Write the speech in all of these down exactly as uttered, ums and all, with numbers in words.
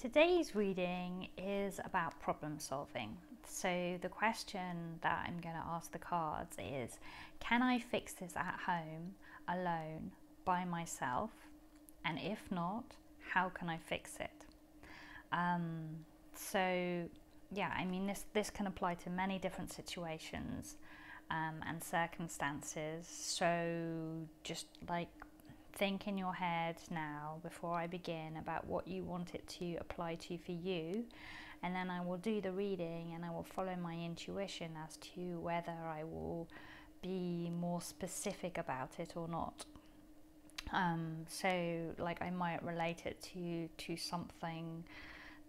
Today's reading is about problem solving. So the question that I'm going to ask the cards is, can I fix this at home, alone, by myself? And if not, how can I fix it? Um, so yeah, I mean, this, this can apply to many different situations um, and circumstances. So just like think in your head now before I begin about what you want it to apply to for you, and then I will do the reading and I will follow my intuition as to whether I will be more specific about it or not. Um, so like I might relate it to, to something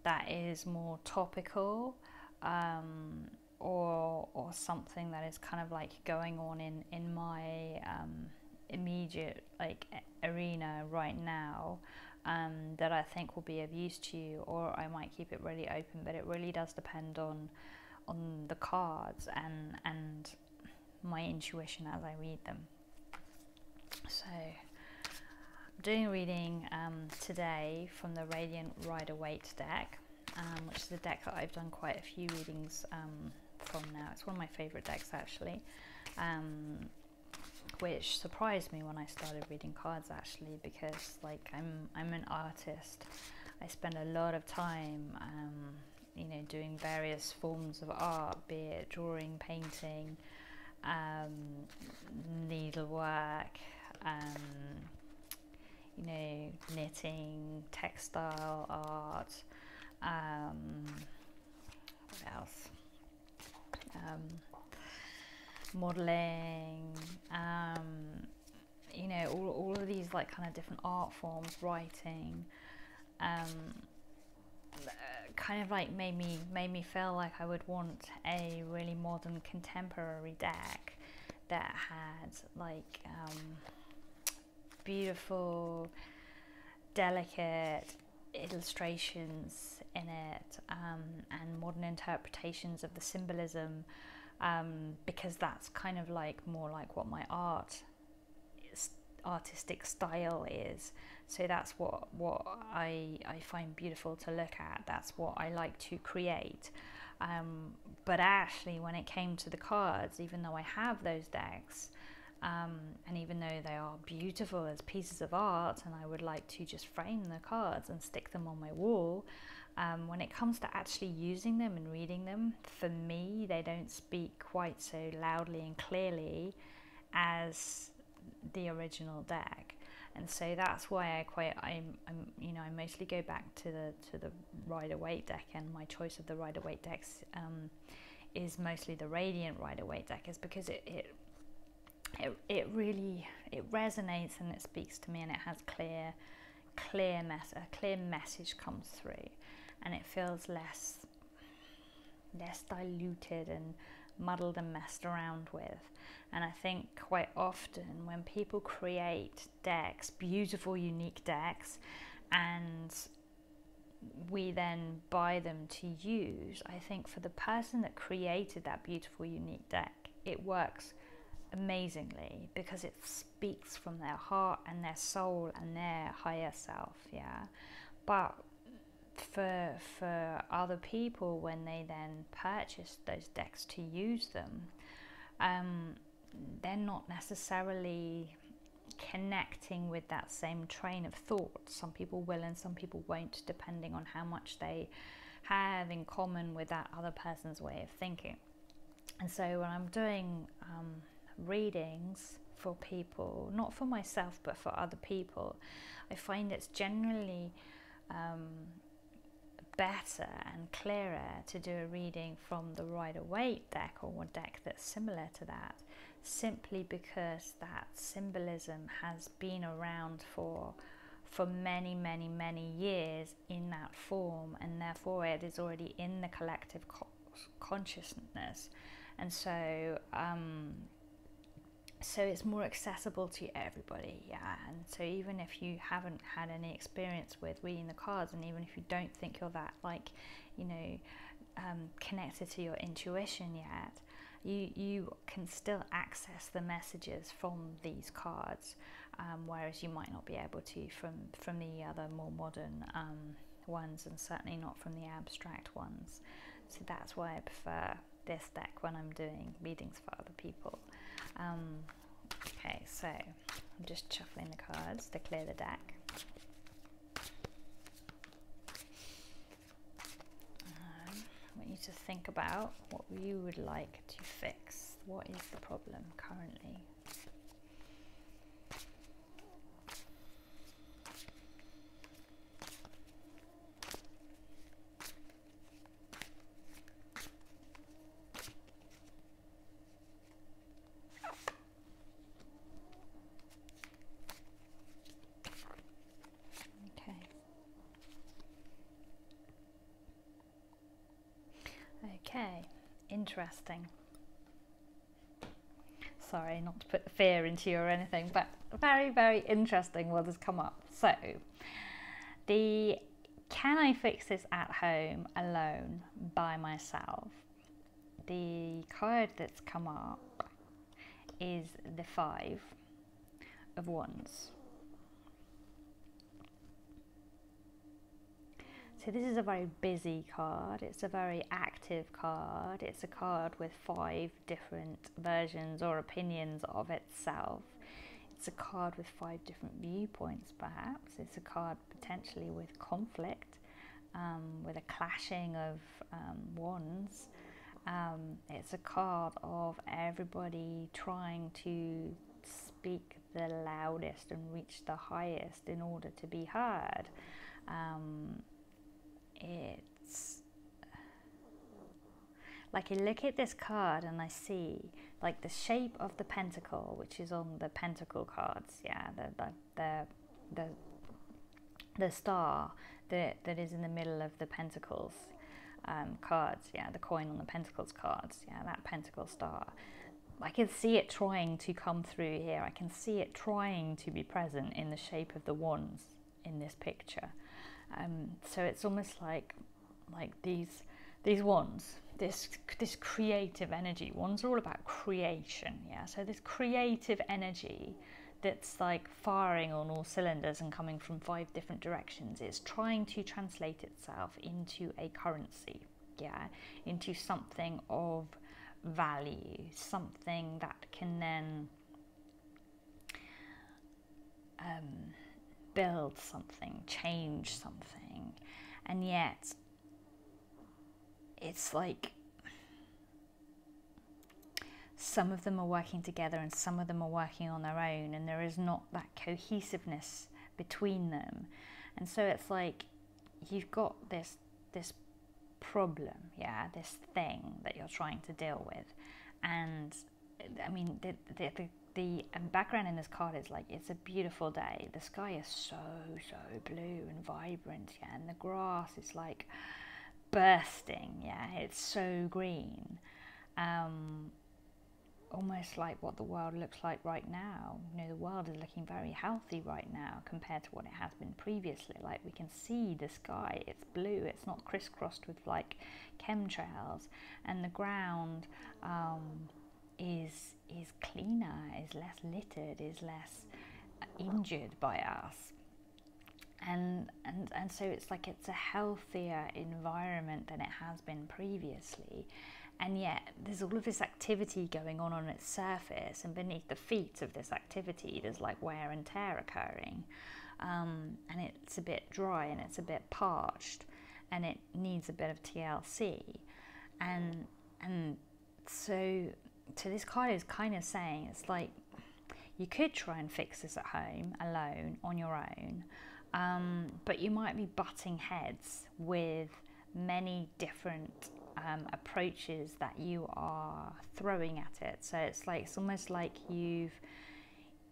that is more topical, um, or, or something that is kind of like going on in, in my um, immediate like arena right now, um, that I think will be of use to you, or I might keep it really open, but it really does depend on on the cards and and my intuition as I read them. So I'm doing a reading um, today from the Radiant Rider Waite deck, um, which is a deck that I've done quite a few readings um, from now. It's one of my favourite decks actually, um, which surprised me when I started reading cards actually, because like I'm, I'm an artist. I spend a lot of time um, you know, doing various forms of art, be it drawing, painting, um, needlework, um, you know, knitting, textile art, um, what else? Um, modeling, um, you know, all, all of these like kind of different art forms, writing, um, kind of like made me, made me feel like I would want a really modern contemporary deck that had like um, beautiful, delicate illustrations in it, um, and modern interpretations of the symbolism. Um, because that's kind of like more like what my art is, artistic style is. So that's what what I, I find beautiful to look at. That's what I like to create. Um, but actually when it came to the cards, even though I have those decks, um, and even though they are beautiful as pieces of art and I would like to just frame the cards and stick them on my wall, Um, when it comes to actually using them and reading them, for me, they don't speak quite so loudly and clearly as the original deck, and so that's why I quite I'm, I'm you know I mostly go back to the to the Rider Waite deck, and my choice of the Rider Waite decks um, is mostly the Radiant Rider Waite deck, is because it, it it it really it resonates and it speaks to me, and it has clear clear mess a clear message comes through. And it feels less, less diluted and muddled and messed around with. And I think quite often when people create decks, beautiful, unique decks, and we then buy them to use, I think for the person that created that beautiful, unique deck, it works amazingly because it speaks from their heart and their soul and their higher self, yeah. But for for other people, when they then purchase those decks to use them, um, they're not necessarily connecting with that same train of thought. Some people will and some people won't, depending on how much they have in common with that other person's way of thinking. And so when I'm doing um, readings for people, not for myself but for other people, I find it's generally um, better and clearer to do a reading from the Rider Waite deck or one deck that's similar to that, simply because that symbolism has been around for for many many many years in that form, and therefore it is already in the collective co consciousness, and so um, so it's more accessible to everybody, yeah. And so even if you haven't had any experience with reading the cards, and even if you don't think you're that like, you know, um, connected to your intuition yet, you, you can still access the messages from these cards, um, whereas you might not be able to from, from the other more modern um, ones, and certainly not from the abstract ones. So that's why I prefer this deck when I'm doing readings for other people. Um, okay, so I'm just shuffling the cards to clear the deck. Um, I want you to think about what you would like to fix. What is the problem currently? Okay, interesting. Sorry, not to put fear into you or anything, but very, very interesting what has come up. So, the can I fix this at home, alone, by myself? The card that's come up is the Five of Wands. So this is a very busy card, it's a very active card, it's a card with five different versions or opinions of itself. It's a card with five different viewpoints perhaps, it's a card potentially with conflict, um, with a clashing of um, wands. Um, it's a card of everybody trying to speak the loudest and reach the highest in order to be heard. Um, It's like I look at this card and I see like the shape of the pentacle, which is on the pentacle cards, yeah, the the the the, the star that that is in the middle of the pentacles um, cards, yeah, the coin on the pentacles cards, yeah, that pentacle star. I can see it trying to come through here. I can see it trying to be present in the shape of the wands in this picture. Um, so it's almost like, like these, these wands, this, this creative energy. Wands are all about creation, yeah? So this creative energy that's like firing on all cylinders and coming from five different directions is trying to translate itself into a currency, yeah? Into something of value, something that can then... Um, build something, change something, and yet it's like some of them are working together and some of them are working on their own, and there is not that cohesiveness between them. And so it's like you've got this this problem, yeah, this thing that you're trying to deal with. And I mean, the the, the The background in this card is like, it's a beautiful day. The sky is so, so blue and vibrant, yeah, and the grass is like bursting, yeah, it's so green. Um, almost like what the world looks like right now. You know, the world is looking very healthy right now compared to what it has been previously. Like, we can see the sky, it's blue, it's not crisscrossed with like chemtrails, and the ground, um, is is cleaner, is less littered, is less injured by us, and and and so it's like it's a healthier environment than it has been previously. And yet there's all of this activity going on on its surface, and beneath the feet of this activity there's like wear and tear occurring, um, and it's a bit dry and it's a bit parched and it needs a bit of T L C. and and so So this card is kind of saying, it's like, you could try and fix this at home, alone, on your own, um, but you might be butting heads with many different um, approaches that you are throwing at it. So it's like, it's almost like you've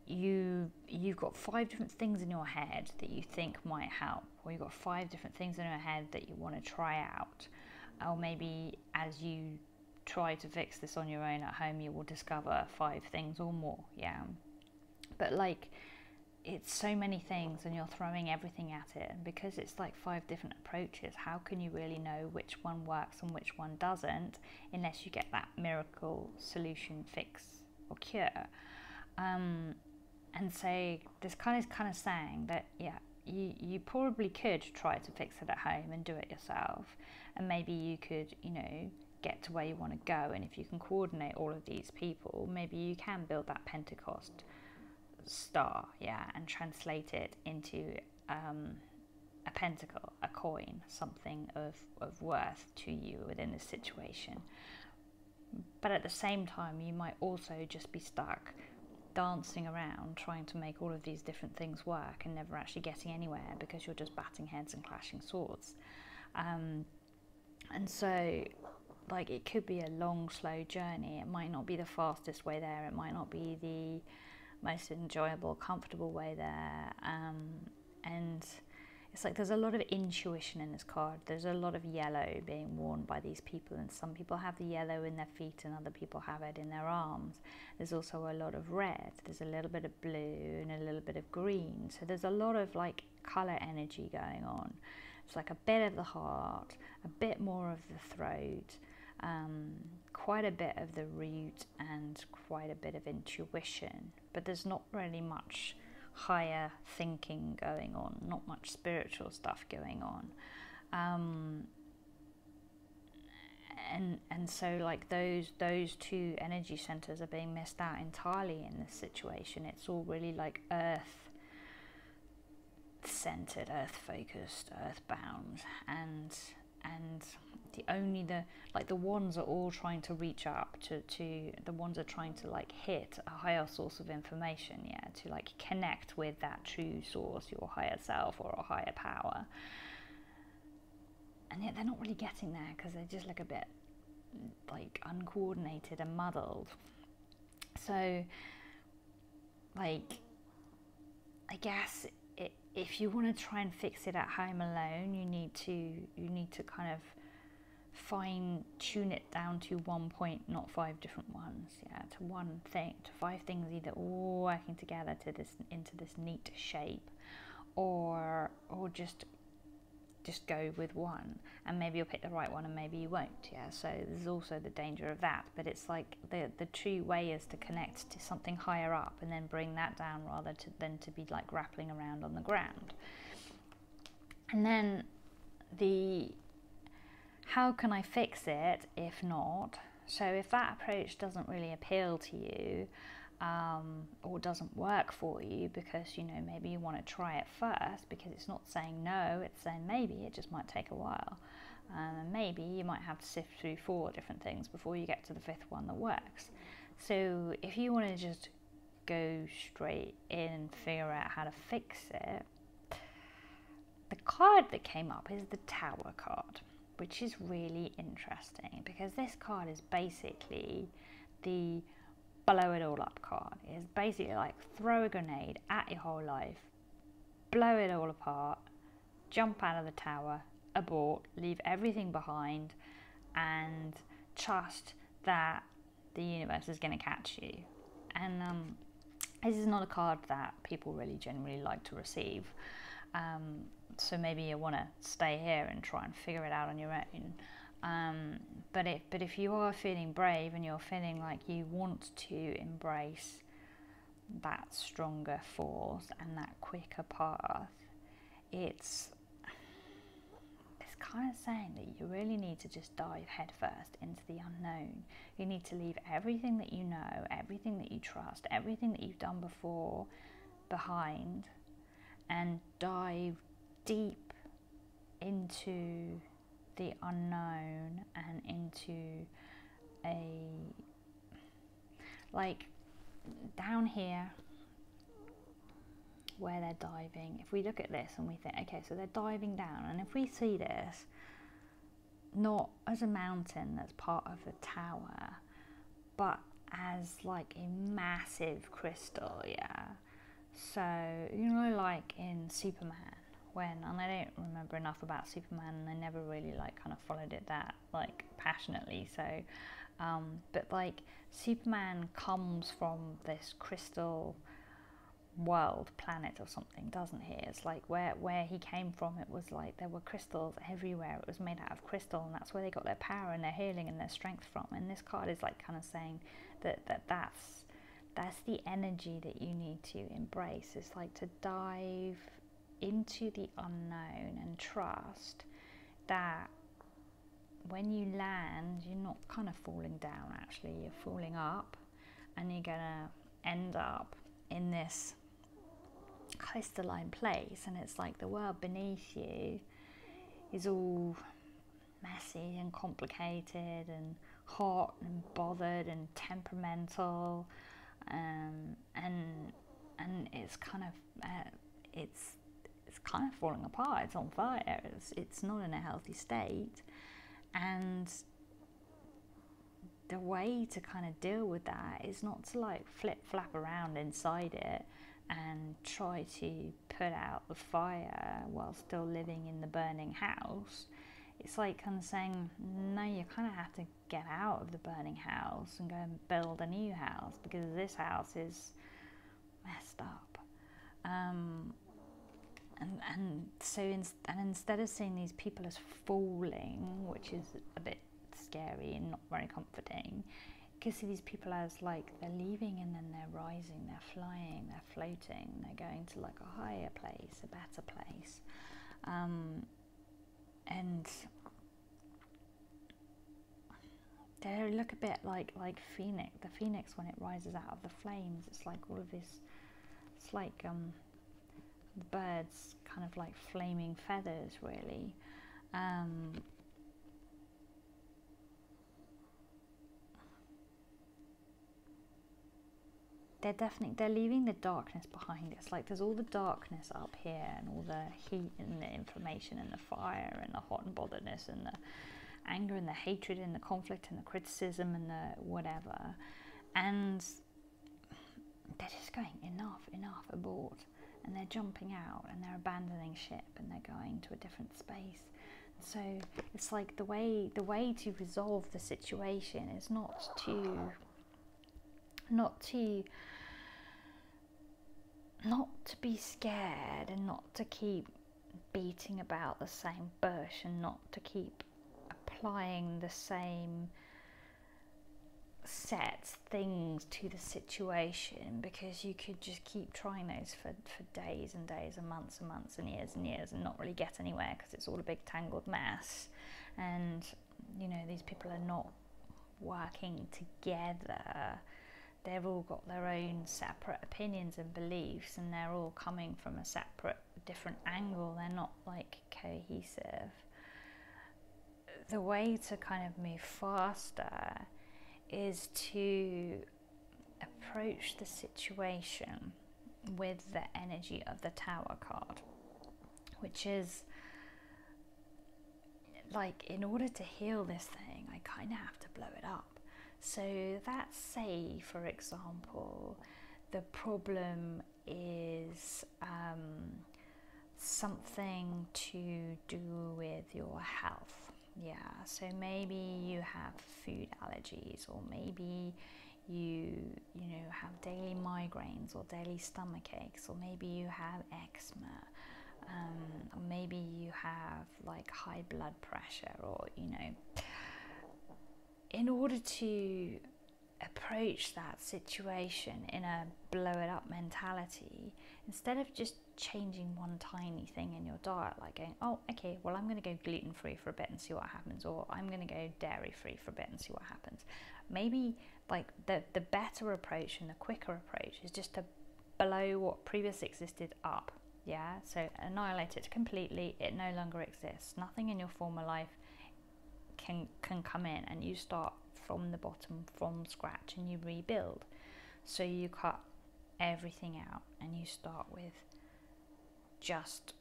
you you've got five different things in your head that you think might help, or you've got five different things in your head that you want to try out, or maybe as you try to fix this on your own at home, you will discover five things or more, yeah. But like, it's so many things and you're throwing everything at it, and because it's like five different approaches, how can you really know which one works and which one doesn't unless you get that miracle solution, fix or cure? Um, and so this card is kind of saying that, yeah, you, you probably could try to fix it at home and do it yourself, and maybe you could, you know, get to where you want to go. And if you can coordinate all of these people, maybe you can build that Pentecost star, yeah, and translate it into um, a pentacle, a coin, something of, of worth to you within this situation. But at the same time, you might also just be stuck dancing around trying to make all of these different things work and never actually getting anywhere because you're just batting heads and clashing swords. Um, and so, like, it could be a long, slow journey. It might not be the fastest way there. It might not be the most enjoyable, comfortable way there. Um, and it's like there's a lot of intuition in this card. There's a lot of yellow being worn by these people, and some people have the yellow in their feet and other people have it in their arms. There's also a lot of red. There's a little bit of blue and a little bit of green. So there's a lot of, like, colour energy going on. It's like a bit of the heart, a bit more of the throat, um, quite a bit of the root, and quite a bit of intuition. But there's not really much higher thinking going on, not much spiritual stuff going on, um, and and so, like, those those two energy centers are being missed out entirely in this situation. It's all really, like, earth centered, earth focused, earth bound, and and the only the like the wands are all trying to reach up to to the wands are trying to, like, hit a higher source of information, yeah, to, like, connect with that true source, your higher self or a higher power. And yet they're not really getting there because they're just, like, a bit, like, uncoordinated and muddled. So, like, I guess it, if you want to try and fix it at home alone, you need to you need to kind of fine tune it down to one point, not five different ones, yeah, to one thing, to five things either all working together to this into this neat shape, or or just just go with one, and maybe you'll pick the right one and maybe you won't, yeah. So there's also the danger of that, but it's like the the true way is to connect to something higher up and then bring that down, rather to, than to be, like, grappling around on the ground. And then the how can I fix it if not? So if that approach doesn't really appeal to you, um, or doesn't work for you, because, you know, maybe you want to try it first, because it's not saying no, it's saying maybe, it just might take a while. Um, and maybe you might have to sift through four different things before you get to the fifth one that works. So if you want to just go straight in and figure out how to fix it, the card that came up is the Tower card, which is really interesting, because this card is basically the blow it all up card. It's basically like throw a grenade at your whole life, blow it all apart, jump out of the tower, abort, leave everything behind, and trust that the universe is going to catch you. And um, this is not a card that people really generally like to receive. Um, so maybe you want to stay here and try and figure it out on your own. Um, but, if, but if you are feeling brave and you're feeling like you want to embrace that stronger force and that quicker path, it's, it's kind of saying that you really need to just dive headfirst into the unknown. You need to leave everything that you know, everything that you trust, everything that you've done before behind, and dive deep into the unknown and into a, like, down here where they're diving. If we look at this and we think, okay, so they're diving down, and if we see this not as a mountain that's part of a tower, but as, like, a massive crystal, yeah. So, you know, like in Superman, when, and I don't remember enough about Superman, and I never really, like, kind of followed it that, like, passionately, so, um, but, like, Superman comes from this crystal world, planet or something, doesn't he? It's like where, where he came from, it was like there were crystals everywhere, it was made out of crystal, and that's where they got their power and their healing and their strength from. And this card is, like, kind of saying that, that that's, that's the energy that you need to embrace. It's like to dive into the unknown and trust that when you land, you're not kind of falling down, actually, you're falling up, and you're gonna end up in this coastaline place, and it's like the world beneath you is all messy and complicated and hot and bothered and temperamental, um, and and it's kind of uh, it's it's kind of falling apart. It's on fire. It's it's not in a healthy state, and the way to kind of deal with that is not to like flip flap around inside it and try to put out the fire while still living in the burning house. It's like kind of saying, no, you kind of have to get out of the burning house and go and build a new house, because this house is messed up. Um, and and so in, and instead of seeing these people as falling, which is a bit scary and not very comforting, you can see these people as like they're leaving and then they're rising, they're flying, they're floating, they're going to like a higher place, a better place. Um, and they look a bit like like phoenix the phoenix when it rises out of the flames. It's like all of this, it's like um birds kind of like flaming feathers, really. um They're definitely, they're leaving the darkness behind. It's like there's all the darkness up here and all the heat and the inflammation and the fire and the hot and botheredness and the anger and the hatred and the conflict and the criticism and the whatever. And they're just going, enough, enough, abort. And they're jumping out and they're abandoning ship and they're going to a different space. So it's like the way, the way to resolve the situation is not to... not to not to be scared and not to keep beating about the same bush and not to keep applying the same set things to the situation, because you could just keep trying those for, for days and days and months and months and years and years and not really get anywhere, because it's all a big tangled mess. And you know, these people are not working together. They've all got their own separate opinions and beliefs, and they're all coming from a separate, different angle. They're not like cohesive. The way to kind of move faster is to approach the situation with the energy of the Tower card, which is like, in order to heal this thing, I kind of have to blow it up. So that's, say, for example, the problem is um, something to do with your health. Yeah, so maybe you have food allergies, or maybe you, you know, have daily migraines or daily stomach aches, or maybe you have eczema, um, or maybe you have like high blood pressure, or, you know. In order to approach that situation in a blow it up mentality, instead of just changing one tiny thing in your diet, like going, oh, okay, well, I'm going to go gluten free for a bit and see what happens, or I'm going to go dairy free for a bit and see what happens. Maybe like the, the better approach and the quicker approach is just to blow what previously existed up. Yeah, so annihilate it completely. It no longer exists. Nothing in your former life Can, can come in, and you start from the bottom, from scratch, and you rebuild. So you cut everything out and you start with just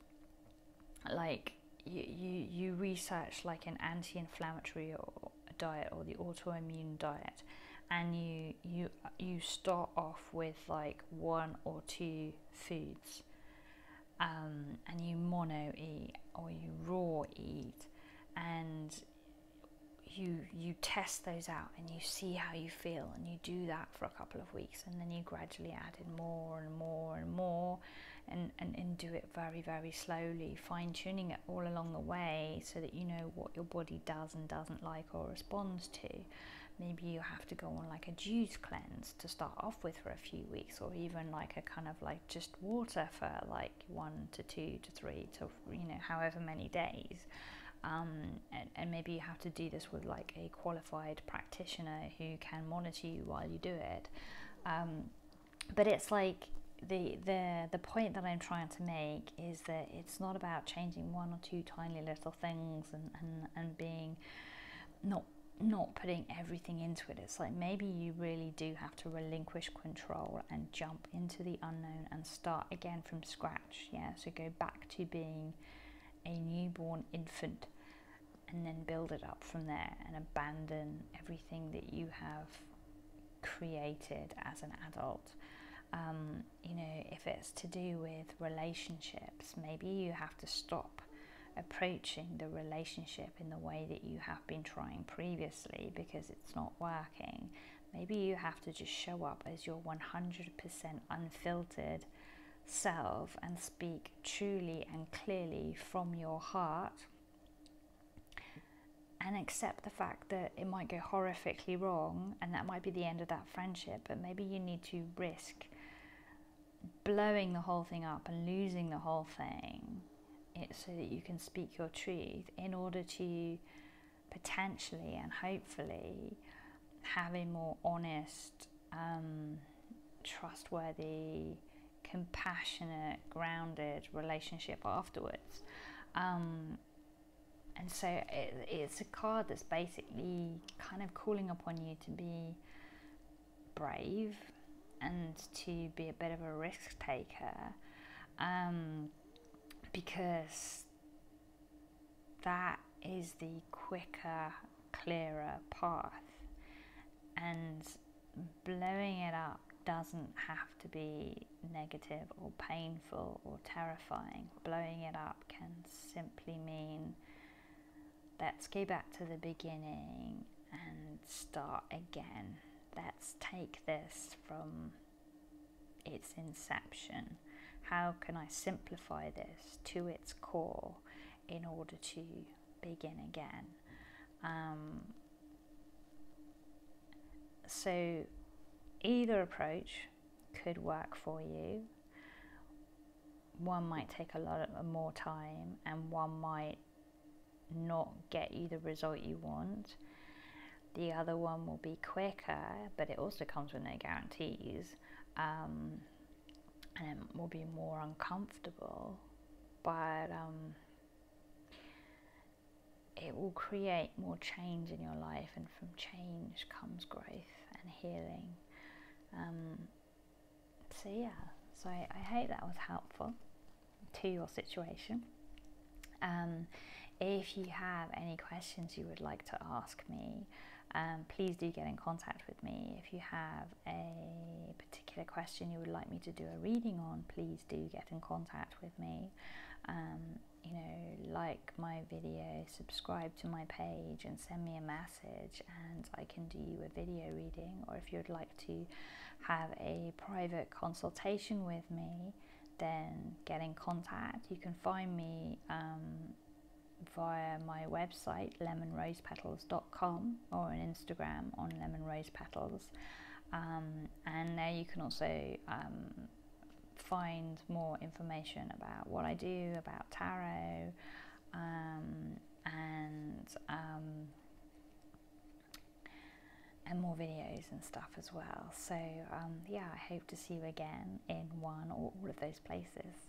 like you, you, you research like an anti-inflammatory diet or the autoimmune diet, and you, you, you start off with like one or two foods, um, and you mono eat or you raw eat, and You, you test those out and you see how you feel, and you do that for a couple of weeks, and then you gradually add in more and more and more, and, and, and do it very, very slowly, fine-tuning it all along the way so that you know what your body does and doesn't like or responds to. Maybe you have to go on like a juice cleanse to start off with for a few weeks, or even like a kind of like just water for like one to two to three to, you know, however many days. Um, and, and maybe you have to do this with like a qualified practitioner who can monitor you while you do it. Um, but it's like the, the, the point that I'm trying to make is that it's not about changing one or two tiny little things and, and, and being not not putting everything into it. It's like maybe you really do have to relinquish control and jump into the unknown and start again from scratch. Yeah, so go back to being a newborn infant and then build it up from there and abandon everything that you have created as an adult. Um, you know, if it's to do with relationships, maybe you have to stop approaching the relationship in the way that you have been trying previously because it's not working. Maybe you have to just show up as your one hundred percent unfiltered self and speak truly and clearly from your heart and accept the fact that it might go horrifically wrong and that might be the end of that friendship, but maybe you need to risk blowing the whole thing up and losing the whole thing so that you can speak your truth in order to potentially and hopefully have a more honest, um, trustworthy, compassionate, grounded relationship afterwards. Um, and so it, it's a card that's basically kind of calling upon you to be brave and to be a bit of a risk taker. Um, Because that is the quicker, clearer path, and blowing it up doesn't have to be negative or painful or terrifying. Blowing it up can simply mean let's go back to the beginning and start again. Let's take this from its inception. How can I simplify this to its core in order to begin again? Um, so either approach could work for you. One might take a lot more time and one might not get you the result you want. The other one will be quicker, but it also comes with no guarantees. Um, and it will be more uncomfortable, but um, it will create more change in your life, and from change comes growth and healing. Um, so yeah, so I, I hope that was helpful to your situation. Um, if you have any questions you would like to ask me, Um, please do get in contact with me. If you have a particular question you would like me to do a reading on, please do get in contact with me. Um, you know, like my video, subscribe to my page and send me a message and I can do you a video reading. Or if you'd like to have a private consultation with me, then get in contact. You can find me um, via my website lemon rose petals dot com or on Instagram on Lemon Rose Petals, um, and there you can also um, find more information about what I do, about tarot, um, and um, and more videos and stuff as well. So um, yeah, I hope to see you again in one or all of those places.